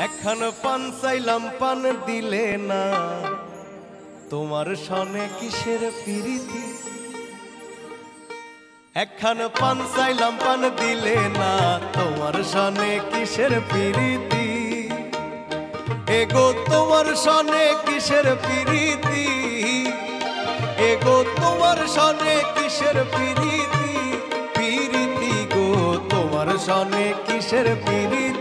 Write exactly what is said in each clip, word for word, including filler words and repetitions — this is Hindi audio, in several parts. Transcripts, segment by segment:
एखन पान चाइलाम पान दिले ना तोमार सने किसेर प्रीति एखन पान चाइलाम पान दिले ना तोमार सने किसेर प्रीति एगो तोमार सने किसेर प्रीति एगो तोमार सने किसेर प्रीति प्रीति गो तोमार सने किसेर प्रीति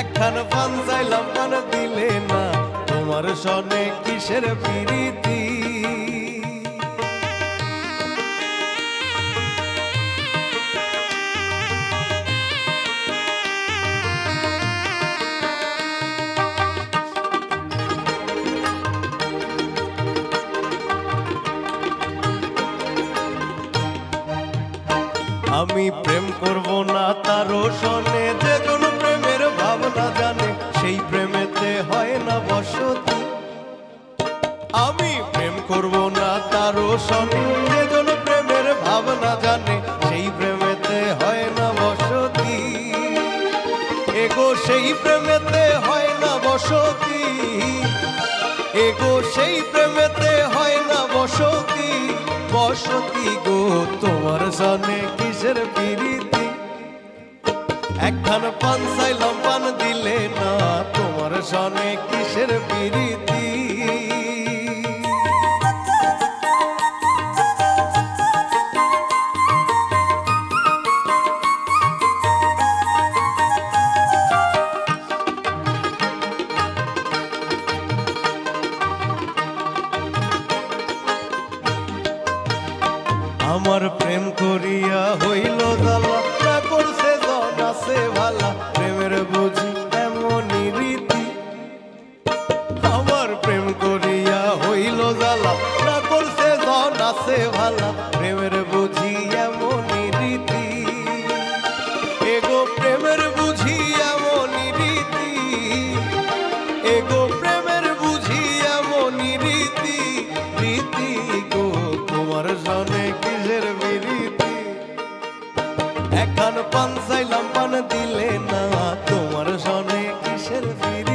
एखन पान चाइलाम पान दिले ना तोमार सने किसेर प्रीति आमी प्रेम करबो ना तारो सने जे कोनो भावना जाने सेई प्रेमेते हय ना बसती आमी प्रेम करबो ना तारो सने जे कोनो प्रेमेर भावना जाने सेई प्रेमेते हय ना बसती एगो सेई प्रेमेते हय ना बसती एगो सेई प्रेमेते हय ना बसती बसती गो तोमार सने किसेर प्रीति एखन पान चाइलाम पान दिले ना तोमार सने किसेर प्रीति आमार प्रेम करिया हईल जाला प्रेमेर बुझी एमोनी रीति आमार प्रेम करिया हईल जाला ना करछे जन आछे भाला प्रेमेर बुझी एमोनी रीति एगो प्रेमेर बुझी एमोनी रीति एगो प्रेमेर बुझी एमोनी रीति रीति गो तोमार सने किसेर प्रीति एखन पान चाइलाम पान दिले ना तोमार सने किसेर प्रीति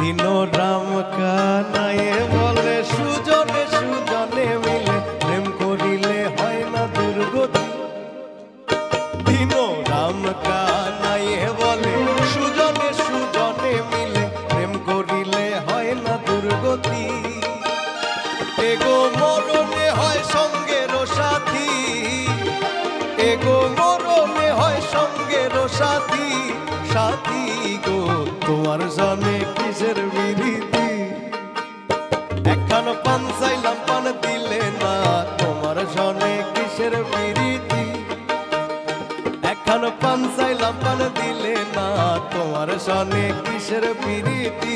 दिनो राम कानाए बोले सुजने सुजने मिले एगो मरणे हय संगेर साथी एगो मरणे हय संगेर साथी साथी गो तोमार सने किसेर प्रीति एखन पान चाइलाम पान दिले ना तोमार सने किसेर प्रीति एखन पान चाइलाम पान दिले ना तोमार सने किसेर प्रीति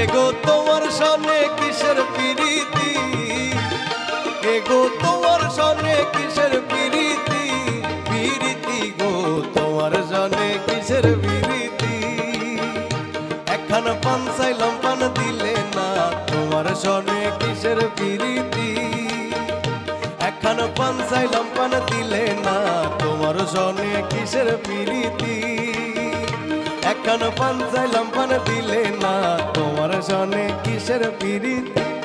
एगो तोमार सने किसेर प्रीति एगो तोमार सने किसेर प्रीति प्रीति गो तोमार सने किसेर प्रीति एखन पान चाइलाम पान दिले ना तोमार सने किसेर प्रीति एखन पान चाइलाम पान दिले ना तोमार सने किसेर प्रीति एखन पान चाइलाम पान दिले ना तोमार सने किसेर प्रीति।